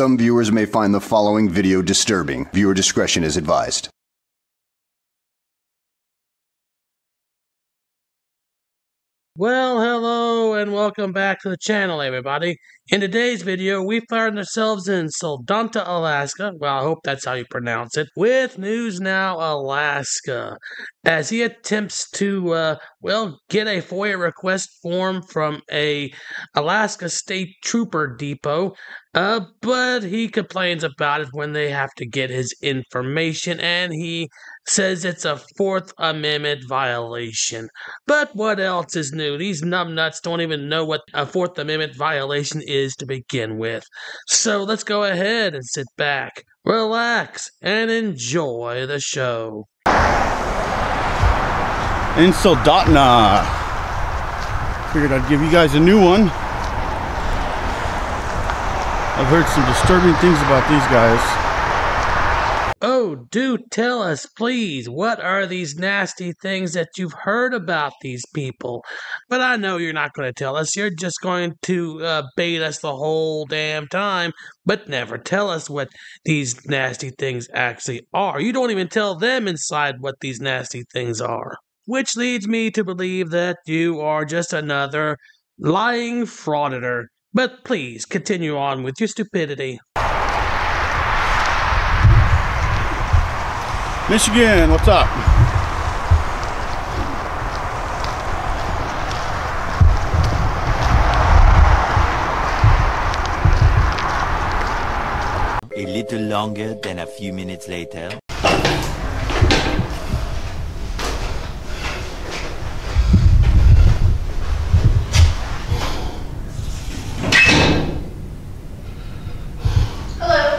some viewers may find the following video disturbing. Viewer discretion is advised. Well, hello and welcome back to the channel, everybody. In today's video, we found ourselves in Soldotna, Alaska. Well, I hope that's how you pronounce it. With News Now Alaska, as he attempts to, get a FOIA request form from a Alaska State Trooper depot, but he complains about it when they have to get his information, and he says it's a Fourth Amendment violation. But what else is new? These numbnuts don't even know what a Fourth Amendment violation is to begin with. So let's go ahead and sit back, relax, and enjoy the show. In Soldotna. Figured I'd give you guys a new one. I've heard some disturbing things about these guys. Oh, do tell us, please, what are these nasty things that you've heard about these people? But I know you're not going to tell us. You're just going to bait us the whole damn time, but never tell us what these nasty things actually are. You don't even tell them inside what these nasty things are, which leads me to believe that you are just another lying frauditor. But please, continue on with your stupidity. Michigan, what's up? A little longer than a few minutes later.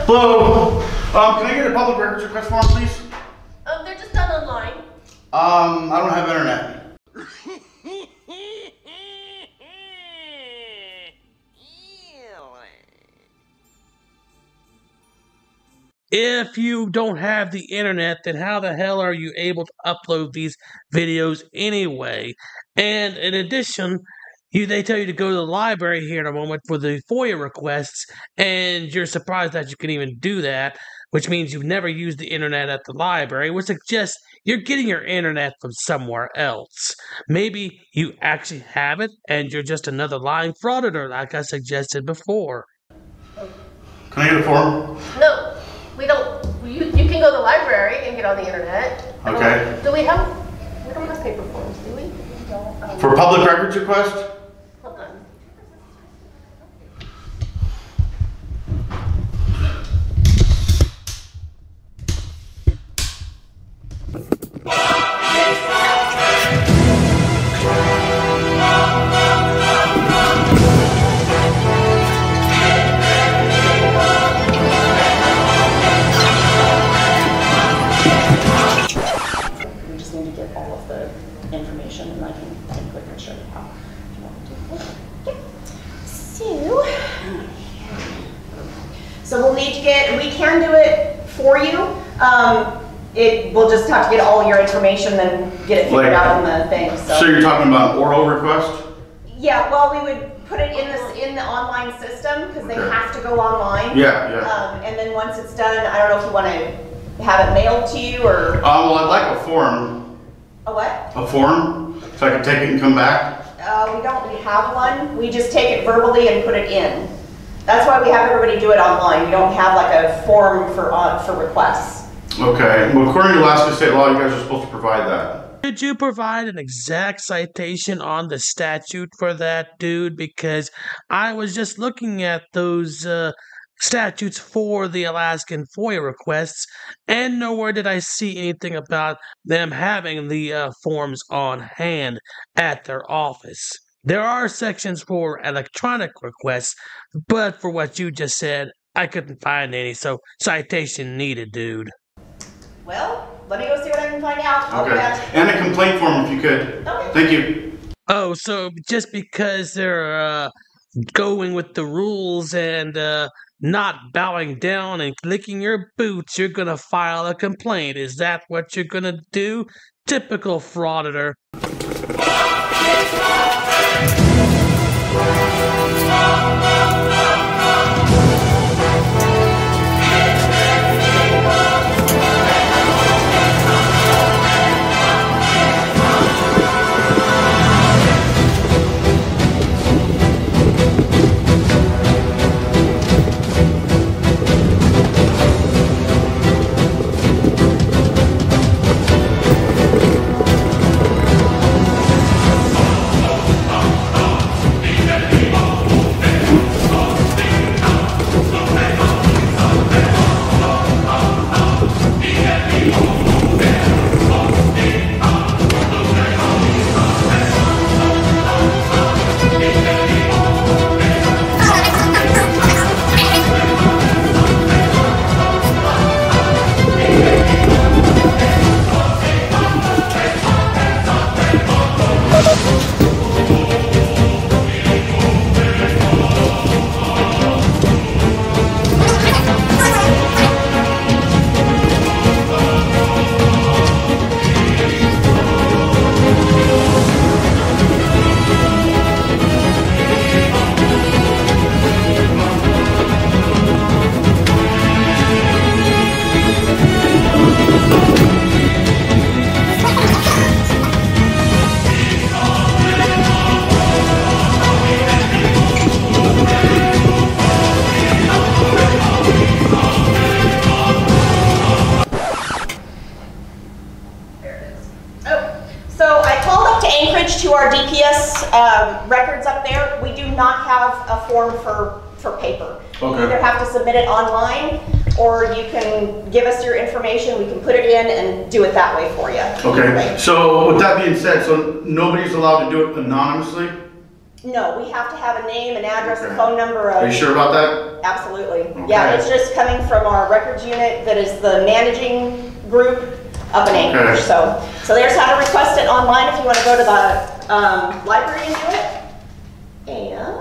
Hello. Can I get a public records request form, please? I don't have internet. If you don't have the internet, then how the hell are you able to upload these videos anyway? And in addition, they tell you to go to the library here in a moment for the FOIA requests, and you're surprised that you can even do that, which means you've never used the internet at the library, which suggests you're getting your internet from somewhere else. Maybe you actually have it, and you're just another lying frauditor like I suggested before. Can I get a form? No, we don't. You can go to the library and get on the internet. Okay. We don't have paper forms, do we? We don't. For public records request? So we'll need to get, we can do it for you. We'll just have to get all your information and get it figured out in the thing. So you're talking about oral request? Yeah, well, we would put it in the online system because they have to go online. Yeah, yeah. And then once it's done, I don't know if you want to have it mailed to you or... well, I'd like a form. A what? A form, so I can take it and come back. We don't have one. We just take it verbally and put it in. That's why we have everybody do it online. We don't have like a form for requests. Okay. Well, according to Alaska state law, you guys are supposed to provide that. Could you provide an exact citation on the statute for that dude? Because I was just looking at those statutes for the Alaskan FOIA requests, and nowhere did I see anything about them having the forms on hand at their office. There are sections for electronic requests, but for what you just said, I couldn't find any, so citation needed, dude. Well, let me go see what I can find out. Okay. And a complaint form if you could. Okay. Thank you. Oh, so just because they're going with the rules and not bowing down and clicking your boots, you're going to file a complaint. Is that what you're going to do? Typical frauditor. To our DPS records up there, we do not have a form for paper. Okay. You either have to submit it online, or you can give us your information, we can put it in and do it that way for you. Okay, right. So with that being said, so nobody's allowed to do it anonymously? No, we have to have a name, an address, okay, a phone number. Are you sure about that? Absolutely. Okay. Yeah, it's just coming from our records unit that is the managing group up in Anchorage. Okay. So there's how to request it online if you want to go to the library and do it. And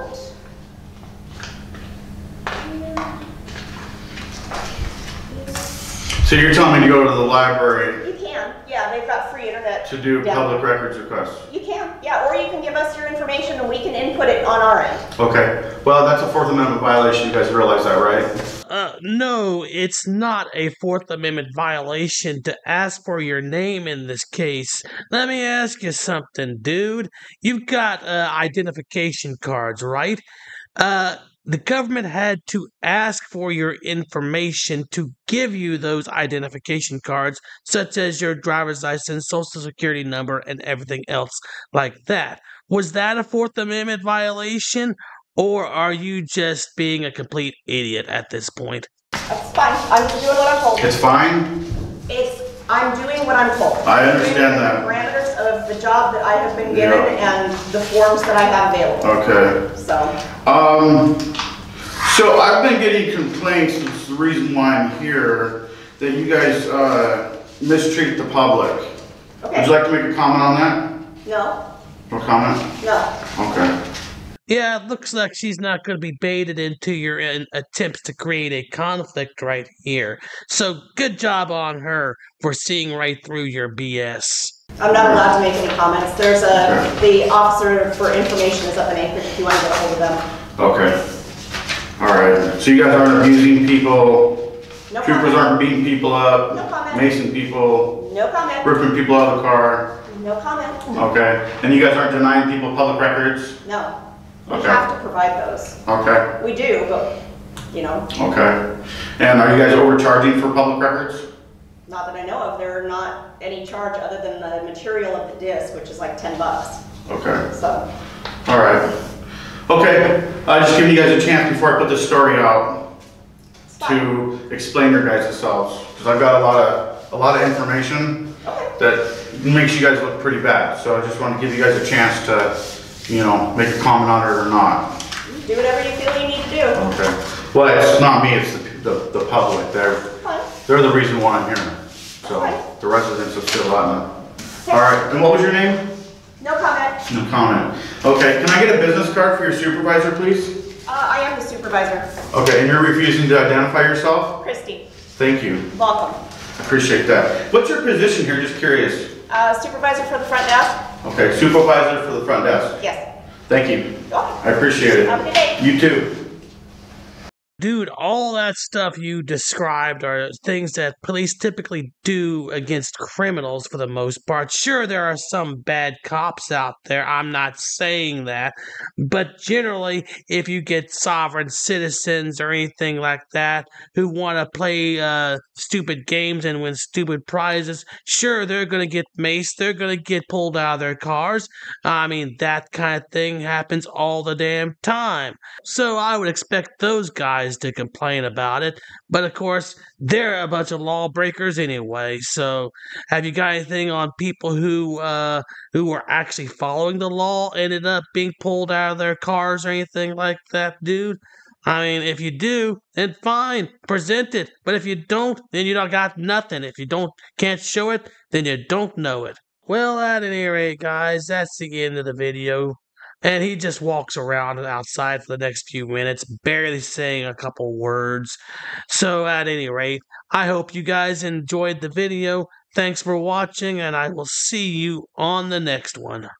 so you're telling me to go to the library? You can, yeah, they've got free internet. To do public records requests? You can, yeah, or you can give us your information and we can input it on our end. Okay, well, that's a Fourth Amendment violation, you guys realize that, right? No, it's not a Fourth Amendment violation to ask for your name in this case. Let me ask you something, dude. You've got identification cards, right? The government had to ask for your information to give you those identification cards, such as your driver's license, social security number, and everything else like that. Was that a Fourth Amendment violation? Or are you just being a complete idiot at this point? It's fine. I'm doing what I'm told. It's fine? I'm doing what I'm told. I understand that. The parameters of the job that I have been given, yeah, and the forms that I have available. Okay. So I've been getting complaints, and it's the reason why I'm here, that you guys mistreat the public. Okay. Would you like to make a comment on that? No. No comment? No. Okay. Yeah, it looks like she's not going to be baited into your attempts to create a conflict right here. So good job on her for seeing right through your BS. I'm not allowed to make any comments. There's the officer for information is up in Anchorage if you want to get a hold of them. Okay. All right. So you guys aren't abusing people. No Troopers comment. Aren't beating people up. No comment. Macing people. No comment. Ripping people out of the car. No comment. Okay. And you guys aren't denying people public records? No. We have to provide those. Okay. We do, but, you know. Okay. And are you guys overcharging for public records? Not that I know of. There are not any charge other than the material of the disc, which is like $10. Okay. So. All right. Okay. Just giving you guys a chance before I put this story out to explain your guys yourselves, because I've got a lot of information that makes you guys look pretty bad. So I just want to give you guys a chance to, you know, make a comment on it or not. Do whatever you feel you need to do. Okay. Well, it's not me, it's the public. They're the reason why I'm here. So, the residents of Silatna. Okay. All right, and what was your name? No comment. No comment. Okay, can I get a business card for your supervisor, please? I am the supervisor. Okay, and you're refusing to identify yourself? Christy. Thank you. Welcome. Appreciate that. What's your position here, just curious? Supervisor for the front desk. Okay, supervisor for the front desk. Yes. Thank you. I appreciate it. Have a good day. You too. Dude, all that stuff you described are things that police typically do against criminals for the most part. Sure, there are some bad cops out there. I'm not saying that. But generally, if you get sovereign citizens or anything like that who want to play stupid games and win stupid prizes, sure, they're going to get maced. They're going to get pulled out of their cars. I mean, that kind of thing happens all the damn time. So I would expect those guys to complain about it, but of course they're a bunch of lawbreakers anyway. So have you got anything on people who were actually following the law ended up being pulled out of their cars or anything like that, dude? I mean, if you do, then fine, present it, but if you don't, then you don't got nothing. If you can't show it, then you don't know it. Well, at any rate, guys, that's the end of the video. And he just walks around outside for the next few minutes, barely saying a couple words. So at any rate, I hope you guys enjoyed the video. Thanks for watching, and I will see you on the next one.